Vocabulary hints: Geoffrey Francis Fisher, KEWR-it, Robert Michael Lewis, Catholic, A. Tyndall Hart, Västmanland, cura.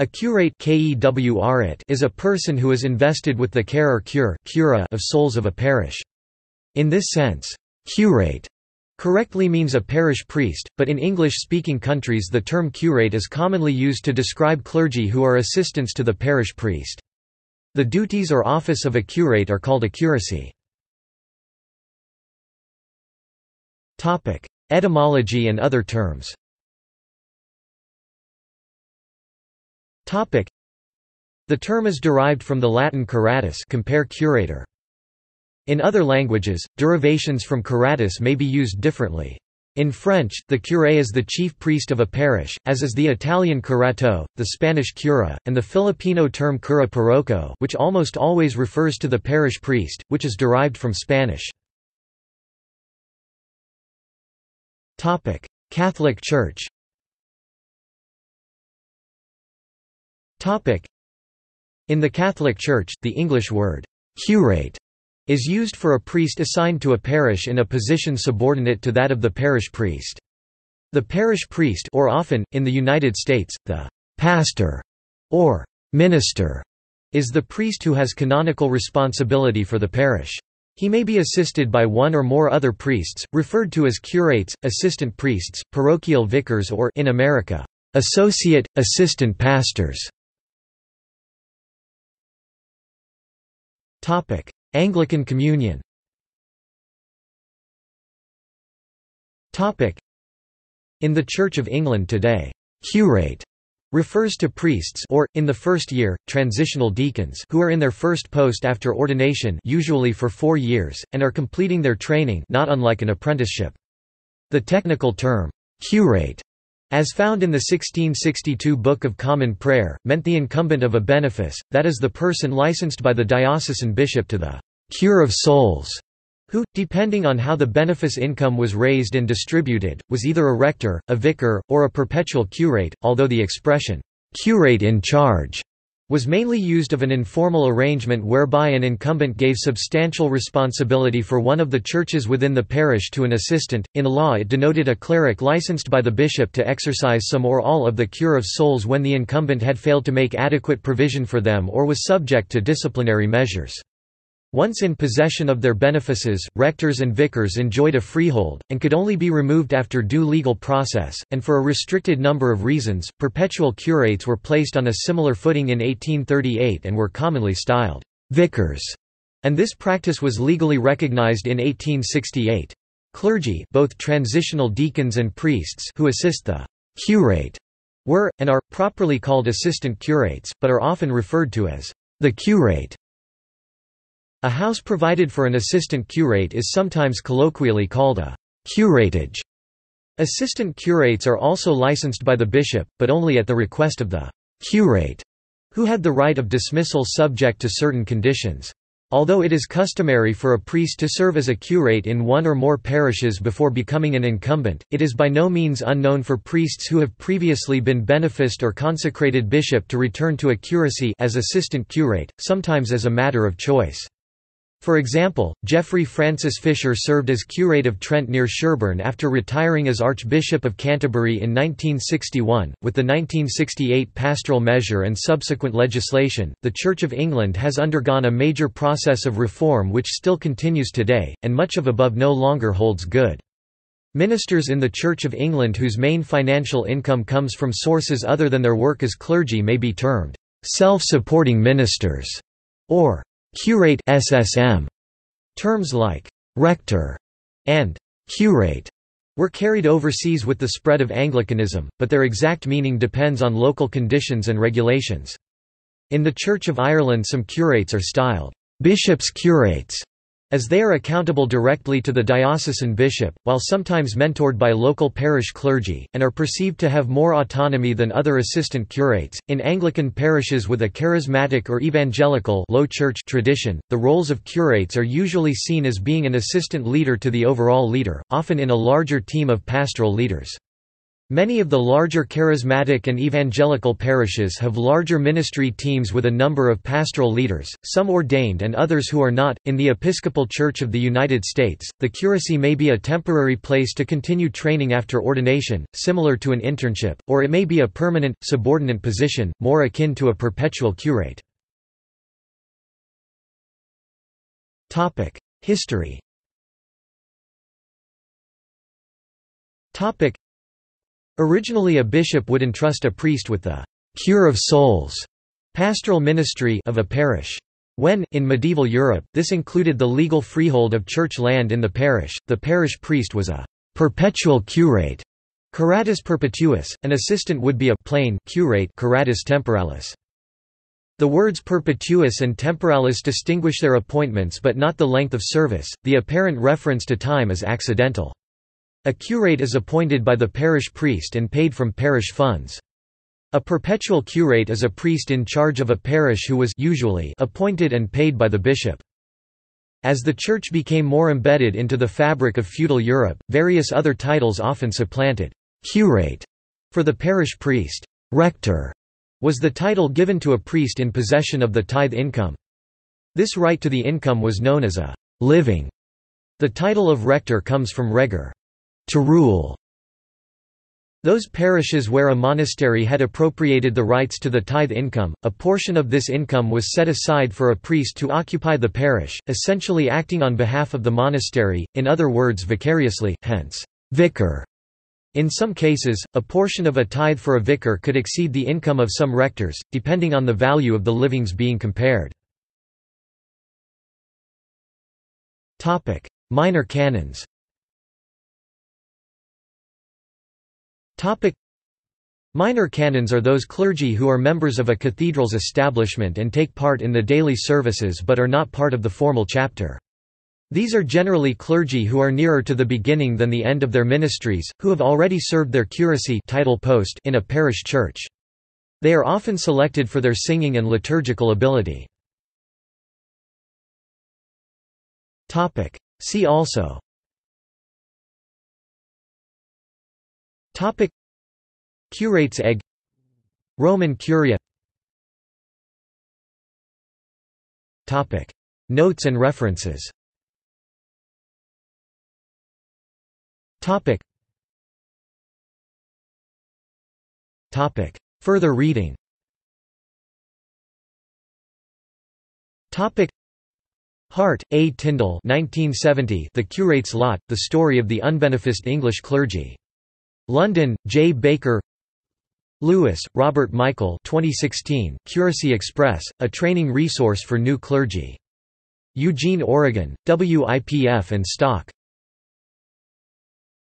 A KEWR-it is a person who is invested with the care or cure of souls of a parish. In this sense, "curate" correctly means a parish priest, but in English-speaking countries the term curate is commonly used to describe clergy who are assistants to the parish priest. The duties or office of a curate are called a curacy. Etymology and other terms. The term is derived from the Latin curatus, compare curator. In other languages, derivations from curatus may be used differently. In French, the curé is the chief priest of a parish, as is the Italian curato, the Spanish cura, and the Filipino term cura parroco, which almost always refers to the parish priest, which is derived from Spanish. Catholic Church. In the Catholic Church, the English word "curate" is used for a priest assigned to a parish in a position subordinate to that of the parish priest. The parish priest, or often, in the United States, the pastor or minister, is the priest who has canonical responsibility for the parish. He may be assisted by one or more other priests, referred to as curates, assistant priests, parochial vicars, or, in America, associate, assistant pastors. Anglican Communion. In the Church of England today, "curate" refers to priests or, in the first year, transitional deacons who are in their first post after ordination, usually for 4 years, and are completing their training, not unlike an apprenticeship. The technical term, "curate," as found in the 1662 Book of Common Prayer, meant the incumbent of a benefice, that is the person licensed by the diocesan bishop to the cure of souls, who, depending on how the benefice income was raised and distributed, was either a rector, a vicar, or a perpetual curate, although the expression, "curate in charge," was mainly used of an informal arrangement whereby an incumbent gave substantial responsibility for one of the churches within the parish to an assistant. In law, it denoted a cleric licensed by the bishop to exercise some or all of the cure of souls when the incumbent had failed to make adequate provision for them or was subject to disciplinary measures. Once in possession of their benefices, rectors and vicars enjoyed a freehold, and could only be removed after due legal process, and for a restricted number of reasons. Perpetual curates were placed on a similar footing in 1838 and were commonly styled vicars, and this practice was legally recognized in 1868. Clergy, both transitional deacons and priests, who assist the curate were, and are, properly called assistant curates, but are often referred to as the curate. A house provided for an assistant curate is sometimes colloquially called a curatage. Assistant curates are also licensed by the bishop, but only at the request of the curate, who had the right of dismissal subject to certain conditions. Although it is customary for a priest to serve as a curate in one or more parishes before becoming an incumbent, it is by no means unknown for priests who have previously been beneficed or consecrated bishop to return to a curacy as assistant curate, sometimes as a matter of choice. For example, Geoffrey Francis Fisher served as curate of Trent near Sherborne after retiring as Archbishop of Canterbury in 1961. With the 1968 pastoral measure and subsequent legislation, the Church of England has undergone a major process of reform which still continues today, and much of above no longer holds good. Ministers in the Church of England whose main financial income comes from sources other than their work as clergy may be termed self-supporting ministers or curate (SSM). Terms like rector and curate were carried overseas with the spread of Anglicanism, but their exact meaning depends on local conditions and regulations. In the Church of Ireland, some curates are styled bishops' curates, as they are accountable directly to the diocesan bishop, while sometimes mentored by local parish clergy, and are perceived to have more autonomy than other assistant curates. In Anglican parishes with a charismatic or evangelical low church tradition, the roles of curates are usually seen as being an assistant leader to the overall leader, often in a larger team of pastoral leaders. Many of the larger charismatic and evangelical parishes have larger ministry teams with a number of pastoral leaders, some ordained and others who are not. In the Episcopal Church of the United States, the curacy may be a temporary place to continue training after ordination, similar to an internship, or it may be a permanent, subordinate position, more akin to a perpetual curate. History. Originally a bishop would entrust a priest with the «cure of souls» pastoral ministry of a parish. When, in medieval Europe, this included the legal freehold of church land in the parish priest was a «perpetual curate» curatus perpetuus, an assistant would be a «plain» curate curatus temporalis. The words perpetuus and temporalis distinguish their appointments but not the length of service, the apparent reference to time is accidental. A curate is appointed by the parish priest and paid from parish funds. A perpetual curate is a priest in charge of a parish who was usually appointed and paid by the bishop. As the Church became more embedded into the fabric of feudal Europe, various other titles often supplanted «curate» for the parish priest. Rector was the title given to a priest in possession of the tithe income. This right to the income was known as a «living». The title of rector comes from regere, to rule. Those parishes where a monastery had appropriated the rights to the tithe income, a portion of this income was set aside for a priest to occupy the parish, essentially acting on behalf of the monastery, in other words vicariously, hence, vicar. In some cases, a portion of a tithe for a vicar could exceed the income of some rectors, depending on the value of the livings being compared. Minor canons. Minor canons are those clergy who are members of a cathedral's establishment and take part in the daily services but are not part of the formal chapter. These are generally clergy who are nearer to the beginning than the end of their ministries, who have already served their curacy title post in a parish church. They are often selected for their singing and liturgical ability. See also Curate's egg, Roman curia. Notes and references. Further reading. Hart, A. Tyndall, 1970. The Curate's Lot: The Story of the Unbeneficed English Clergy. London, J. Baker. Lewis, Robert Michael. 2016. Curacy Express: A Training Resource for New Clergy. Eugene, Oregon, WIPF and Stock.